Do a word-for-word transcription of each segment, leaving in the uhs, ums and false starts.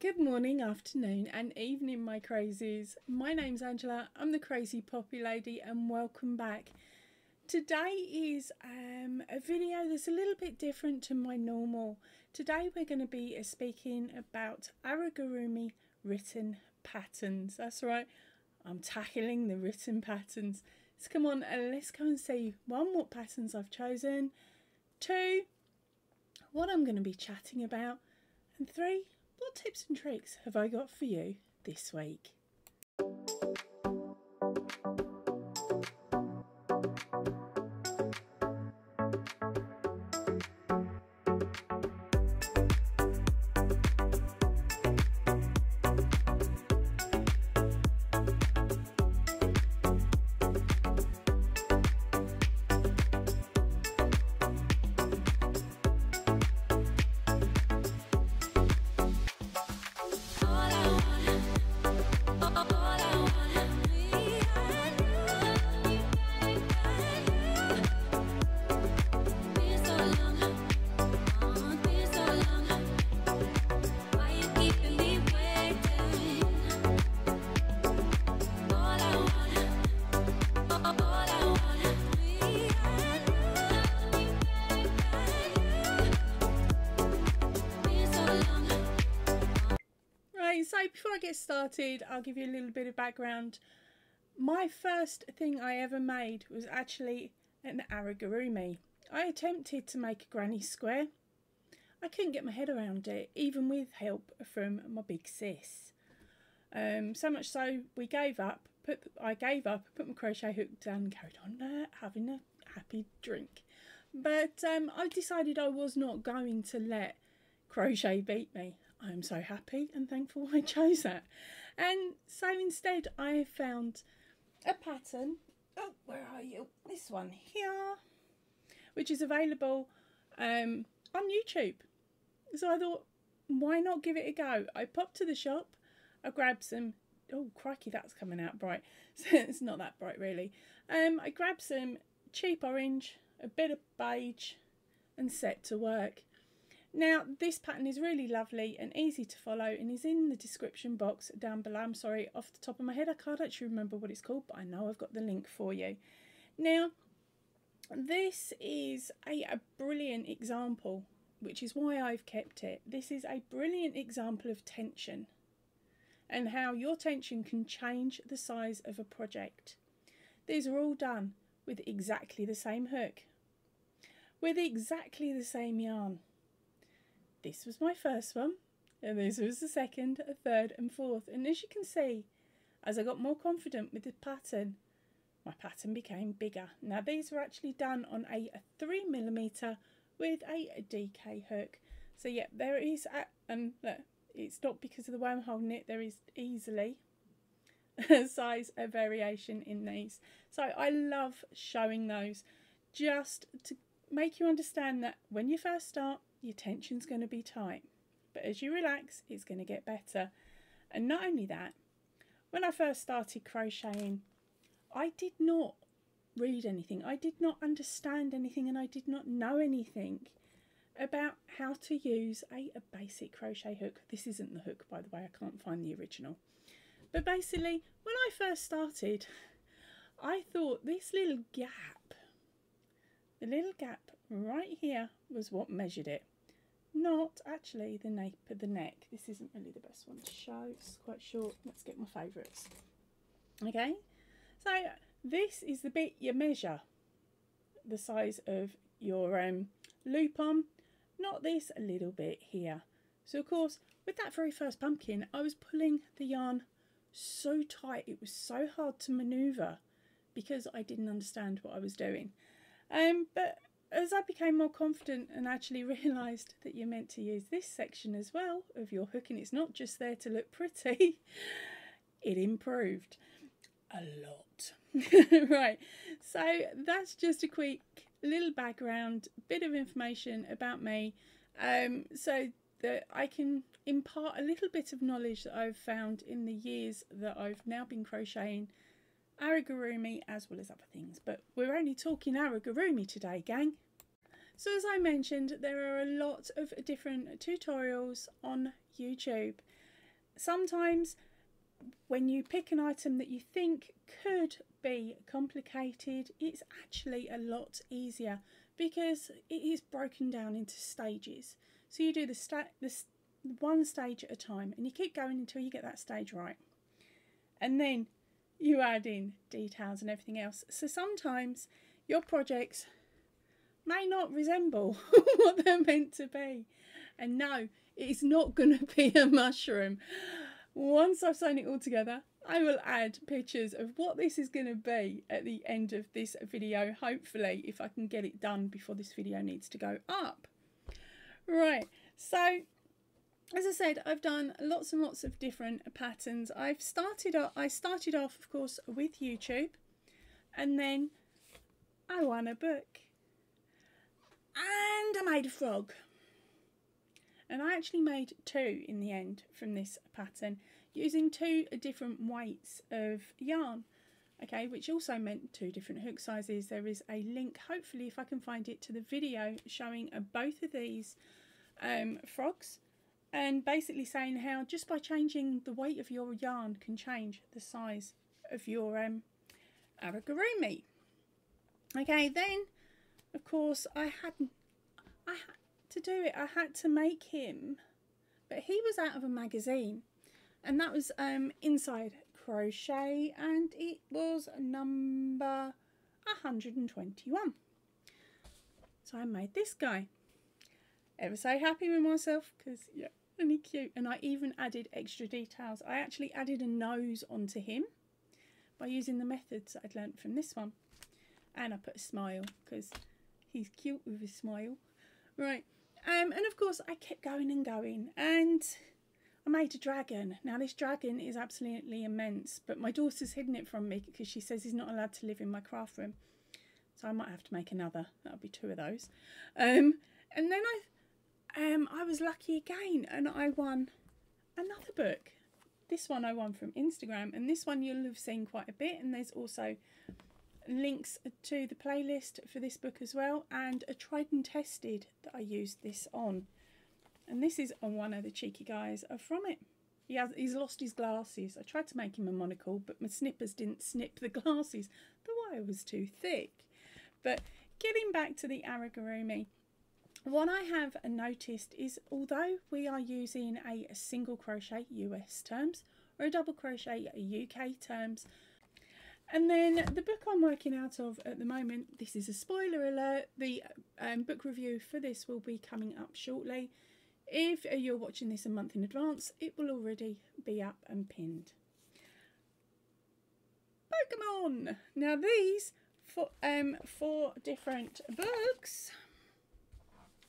Good morning, afternoon and evening, my crazies. My name's Angela, I'm the Crazy Poppy Lady, and welcome back. Today is um, a video that's a little bit different to my normal. Today we're going to be speaking about amigurumi written patterns. That's right, I'm tackling the written patterns. So come on and let's go and see, one, what patterns I've chosen, two, what I'm going to be chatting about, and three, what tips and tricks have I got for you this week? Before I get started, I'll give you a little bit of background. My first thing I ever made was actually an amigurumi. I attempted to make a granny square. I couldn't get my head around it, even with help from my big sis. Um, so much so we gave up. Put I gave up, put my crochet hook down and carried on uh, having a happy drink. But um, I decided I was not going to let crochet beat me. I'm so happy and thankful I chose that. And so instead I found a pattern, oh where are you, this one here, which is available um, on YouTube. So I thought, why not give it a go? I popped to the shop, I grabbed some, oh crikey, that's coming out bright. So it's not that bright really. Um, I grabbed some cheap orange, a bit of beige, and set to work. Now, this pattern is really lovely and easy to follow and is in the description box down below. I'm sorry, off the top of my head, I can't actually remember what it's called, but I know I've got the link for you. Now, this is a, a brilliant example, which is why I've kept it. This is a brilliant example of tension and how your tension can change the size of a project. These are all done with exactly the same hook, with exactly the same yarn. This was my first one, and this was the second, a third and fourth. And as you can see, as I got more confident with the pattern, my pattern became bigger. Now these were actually done on a three millimeter with a D K hook. So yeah, there is, a, and look, it's not because of the way I'm holding it, there is easily a size of variation in these. So I love showing those just to make you understand that when you first start, your tension's going to be tight, but as you relax, it's going to get better. And not only that, when I first started crocheting, I did not read anything, I did not understand anything, and I did not know anything about how to use a, a basic crochet hook. This isn't the hook, by the way, I can't find the original. But basically, when I first started, I thought this little gap, the little gap right here, was what measured it, not actually the nape of the neck. This isn't really the best one to show, it's quite short. Let's get my favourites. Okay, so this is the bit you measure the size of your um, loop on, not this a little bit here. So of course, with that very first pumpkin, I was pulling the yarn so tight, it was so hard to manoeuvre because I didn't understand what I was doing. Um, but as I became more confident and actually realised that you're meant to use this section as well of your hook, and it's not just there to look pretty, it improved a lot. Right, so that's just a quick little background, bit of information about me, um, so that I can impart a little bit of knowledge that I've found in the years that I've now been crocheting amigurumi as well as other things, but we're only talking amigurumi today, gang. So as I mentioned, there are a lot of different tutorials on YouTube, sometimes when you pick an item that you think could be complicated, it's actually a lot easier because it is broken down into stages. So you do the, sta the st one stage at a time and you keep going until you get that stage right. And then you add in details and everything else. So sometimes your projects may not resemble what they're meant to be. And no, it's not going to be a mushroom. Once I've sewn it all together, I will add pictures of what this is going to be at the end of this video, hopefully, if I can get it done before this video needs to go up. Right, so as I said, I've done lots and lots of different patterns. I've started off, I started off, of course, with YouTube, and then I won a book, and I made a frog. And I actually made two in the end from this pattern using two different weights of yarn, okay, which also meant two different hook sizes. There is a link, hopefully, if I can find it, to the video showing both of these um, frogs and basically saying how just by changing the weight of your yarn can change the size of your um, amigurumi. Okay, then, of course, I hadn't... I had, to do it I had to make him, but he was out of a magazine, and that was um Inside Crochet, and it was number one hundred twenty-one. So I made this guy. Ever so happy with myself, because yeah, and he's cute, and I even added extra details. I actually added a nose onto him by using the methods I'd learnt from this one, and I put a smile because he's cute with a smile. Right, um, and of course I kept going and going, and I made a dragon. Now this dragon is absolutely immense, but my daughter's hidden it from me because she says he's not allowed to live in my craft room. So I might have to make another. That'll be two of those. Um, and then I, um, I was lucky again, and I won another book. This one I won from Instagram, and this one you'll have seen quite a bit, and there's also links to the playlist for this book as well, and a tried and tested that I used this on, and this is on one of the cheeky guys from it. He has, he's lost his glasses. I tried to make him a monocle, but my snippers didn't snip the glasses. The wire was too thick. But getting back to the amigurumi, what I have noticed is although we are using a single crochet U S terms or a double crochet U K terms. And then the book I'm working out of at the moment, this is a spoiler alert, the um, book review for this will be coming up shortly. If you're watching this a month in advance, it will already be up and pinned. Pokemon! Now these for, um, four different books.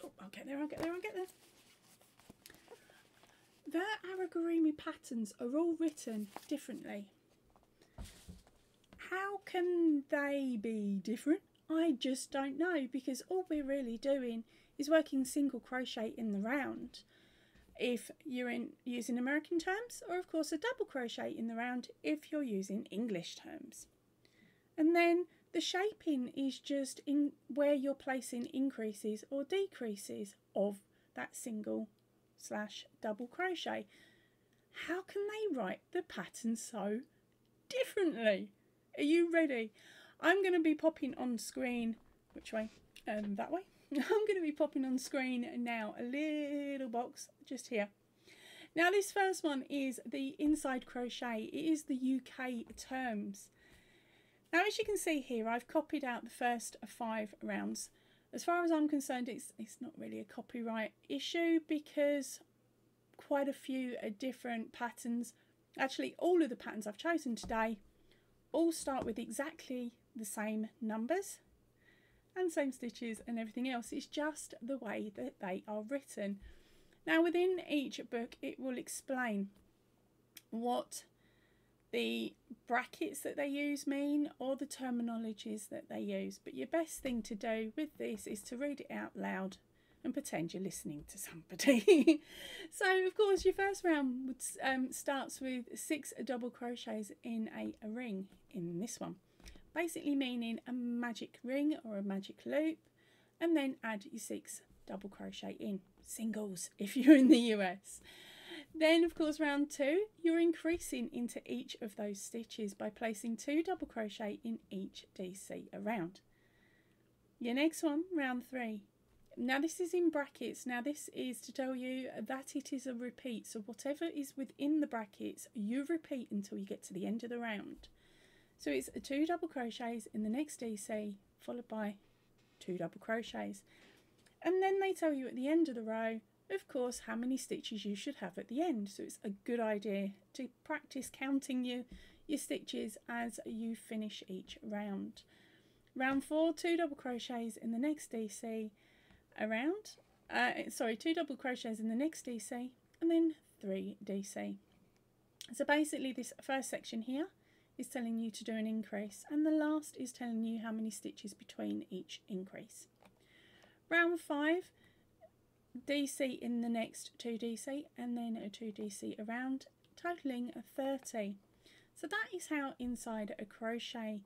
Oh, I'll get there, I'll get there, I'll get there. Their amigurumi patterns are all written differently. How can they be different? I just don't know, because all we're really doing is working single crochet in the round if you're in, using American terms, or of course a double crochet in the round if you're using English terms. And then the shaping is just in where you're placing increases or decreases of that single slash double crochet. How can they write the pattern so differently? Are you ready? I'm going to be popping on screen, which way? Um, that way. I'm going to be popping on screen now a little box just here. Now this first one is the Inside Crochet. It is the U K terms. Now as you can see here, I've copied out the first five rounds. As far as I'm concerned, it's, it's not really a copyright issue, because quite a few different patterns, actually all of the patterns I've chosen today, all start with exactly the same numbers and same stitches and everything else. It's just the way that they are written. Now within each book it will explain what the brackets that they use mean or the terminologies that they use, but your best thing to do with this is to read it out loud and pretend you're listening to somebody. So of course your first round would, um, starts with six double crochets in a, a ring in this one, basically meaning a magic ring or a magic loop, and then add your six double crochet in, singles if you're in the U S. Then of course round two, you're increasing into each of those stitches by placing two double crochet in each D C around. Your next one, round three. Now this is in brackets. Now this is to tell you that it is a repeat. So whatever is within the brackets, you repeat until you get to the end of the round. So it's two double crochets in the next D C followed by two double crochets. And then they tell you at the end of the row, of course, how many stitches you should have at the end. So it's a good idea to practice counting you, your stitches as you finish each round. Round four, two double crochets in the next D C around, uh, sorry, two double crochets in the next D C and then three D C. So basically this first section here is telling you to do an increase and the last is telling you how many stitches between each increase. Round five, D C in the next two D C and then a two D C around, totaling thirty. So that is how Inside a Crochet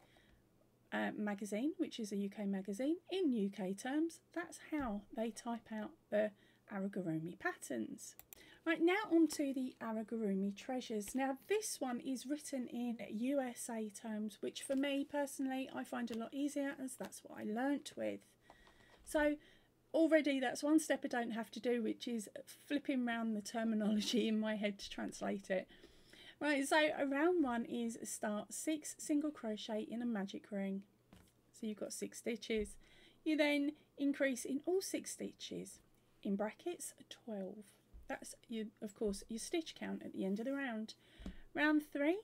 uh, magazine, which is a U K magazine, in U K terms, that's how they type out the amigurumi patterns. Right, now on to the Amigurumi Treasures. Now this one is written in U S A terms, which for me personally I find a lot easier as that's what I learnt with. So already that's one step I don't have to do, which is flipping round the terminology in my head to translate it. Right, so round one is start six single crochet in a magic ring. So you've got six stitches. You then increase in all six stitches, in brackets twelve. That's, your, of course, your stitch count at the end of the round. Round three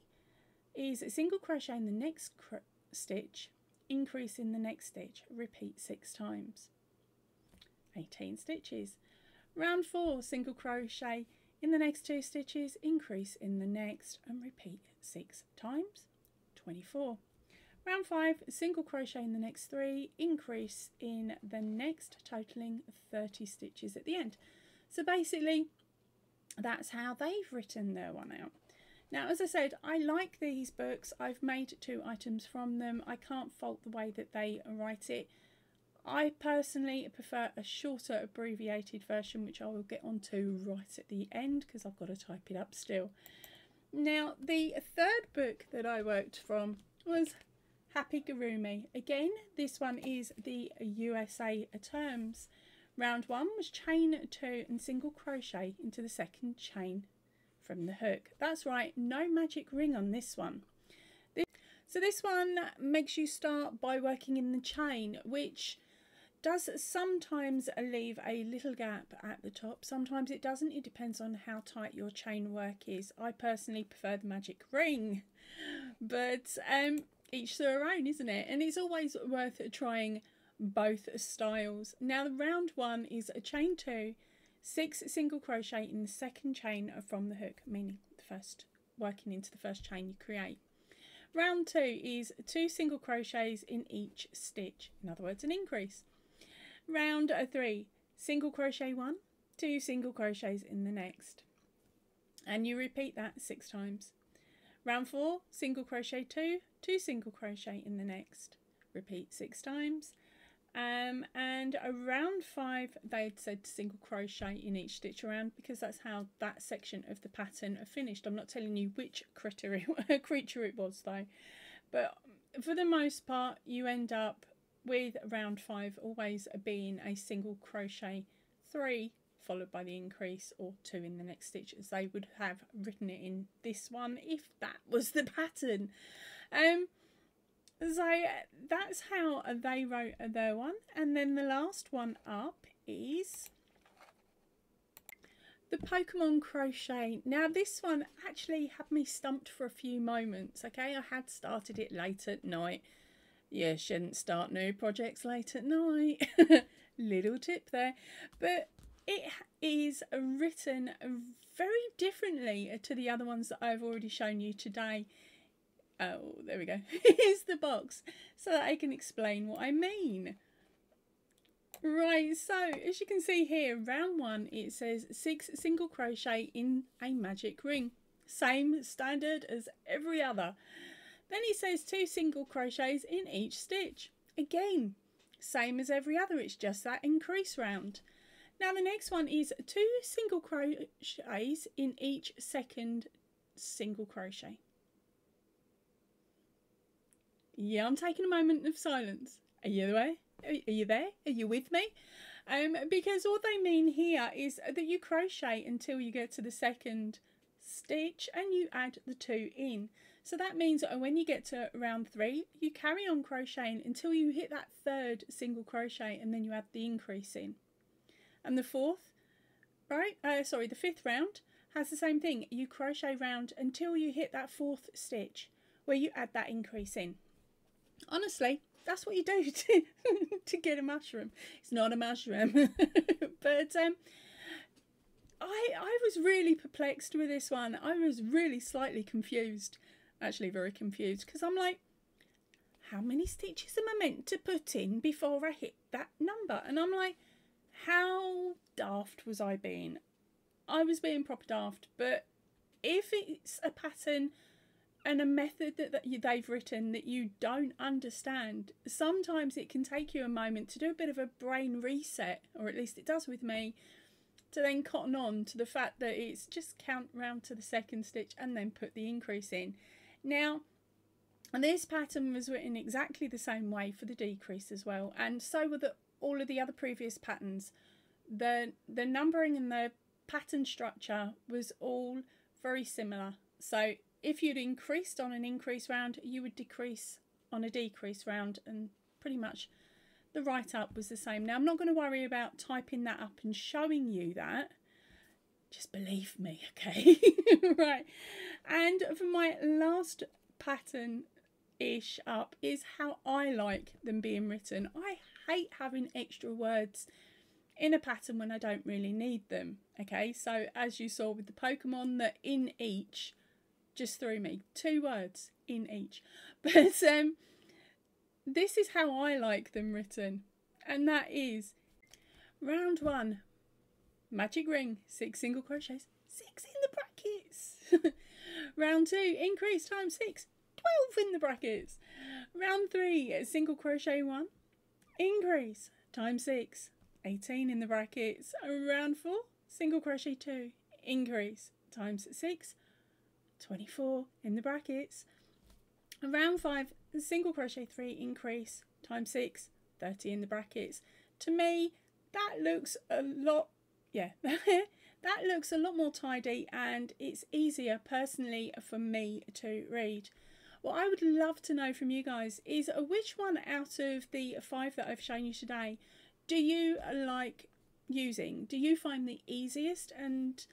is a single crochet in the next cr stitch, increase in the next stitch, repeat six times. eighteen stitches. Round four, single crochet in the next two stitches, increase in the next and repeat six times, twenty-four. Round five, single crochet in the next three, increase in the next, totaling thirty stitches at the end. So basically that's how they've written their one out. Now, as I said, I like these books. I've made two items from them. I can't fault the way that they write it. I personally prefer a shorter abbreviated version, which I will get onto right at the end because I've got to type it up still. Now, the third book that I worked from was Happy Gurumi. Again, this one is the U S A terms. Round one was chain two and single crochet into the second chain from the hook. That's right, no magic ring on this one. So this one makes you start by working in the chain, which does sometimes leave a little gap at the top. Sometimes it doesn't. It depends on how tight your chain work is. I personally prefer the magic ring, but um, each to their own, isn't it? And it's always worth trying both styles. Now, round one is a chain two, six single crochet in the second chain from the hook, meaning the first, working into the first chain you create. Round two is two single crochets in each stitch, in other words an increase. Round three, single crochet one, two single crochets in the next, and you repeat that six times. Round four, single crochet two, two single crochet in the next, repeat six times. Um, and around five they'd said single crochet in each stitch around because that's how that section of the pattern finished. I'm not telling you which critter it, creature it was though, but for the most part you end up with round five always being a single crochet three followed by the increase or two in the next stitch, as they would have written it in this one if that was the pattern. Um, So that's how they wrote their one. And then the last one up is the Pokemon Crochet. Now this one actually had me stumped for a few moments. Okay, I had started it late at night. You shouldn't start new projects late at night. Little tip there. But it is written very differently to the other ones that I've already shown you today. Oh, there we go. Here's the box so that I can explain what I mean. Right, so as you can see here, round one, it says six single crochet in a magic ring. Same standard as every other. Then it says two single crochets in each stitch. Again, same as every other. It's just that increase round. Now the next one is two single crochets in each second single crochet. Yeah, I'm taking a moment of silence. Are you there? Are you there? Are you with me? Um, because all they mean here is that you crochet until you get to the second stitch and you add the two in. So that means that when you get to round three, you carry on crocheting until you hit that third single crochet and then you add the increase in. And the fourth, right? Uh, sorry, the fifth round has the same thing. You crochet round until you hit that fourth stitch where you add that increase in. Honestly, that's what you do to, to get a mushroom. It's not a mushroom. But um, I, I was really perplexed with this one. I was really slightly confused, actually very confused, because I'm like, how many stitches am I meant to put in before I hit that number? And I'm like, how daft was I being? I was being proper daft. But if it's a pattern and a method that, that you, they've written that you don't understand, sometimes it can take you a moment to do a bit of a brain reset, or at least it does with me, to then cotton on to the fact that it's just count round to the second stitch and then put the increase in. Now, this pattern was written exactly the same way for the decrease as well, and so were the all of the other previous patterns. The the numbering and the pattern structure was all very similar. So if you'd increased on an increase round, you would decrease on a decrease round, and pretty much the write-up was the same. Now I'm not going to worry about typing that up and showing you that. Just believe me, okay? Right. And for my last pattern ish up is how I like them being written. I hate having extra words in a pattern when I don't really need them. Okay, so as you saw with the Pokemon, that in each just threw me, two words in each. But um, this is how I like them written, and that is round one, magic ring, six single crochets, six in the brackets. Round two, increase times six, twelve in the brackets. Round three, single crochet one, increase times six, eighteen in the brackets. Round four, single crochet two, increase times six, twenty-four in the brackets. Round five, single crochet three, increase times six, thirty in the brackets. To me, that looks a lot, yeah, that looks a lot more tidy, and it's easier personally for me to read. What I would love to know from you guys is which one out of the five that I've shown you today do you like using? Do you find the easiest, and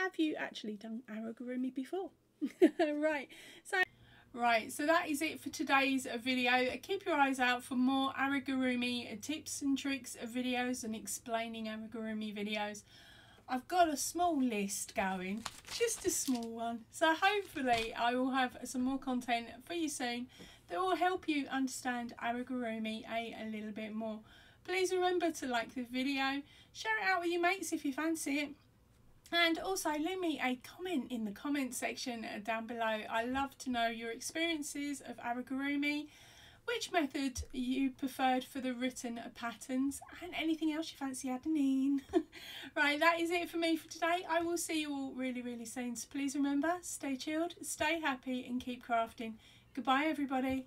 have you actually done amigurumi before? Right, so right, so that is it for today's video. Keep your eyes out for more amigurumi tips and tricks videos and explaining amigurumi videos. I've got a small list going, just a small one, so hopefully I will have some more content for you soon that will help you understand amigurumi a, a little bit more. Please remember to like the video, share it out with your mates if you fancy it, and also leave me a comment in the comment section down below. I love to know your experiences of amigurumi, which method you preferred for the written patterns, and anything else you fancy adding in. Right, that is it for me for today. I will see you all really, really soon. So please remember, stay chilled, stay happy, and keep crafting. Goodbye, everybody.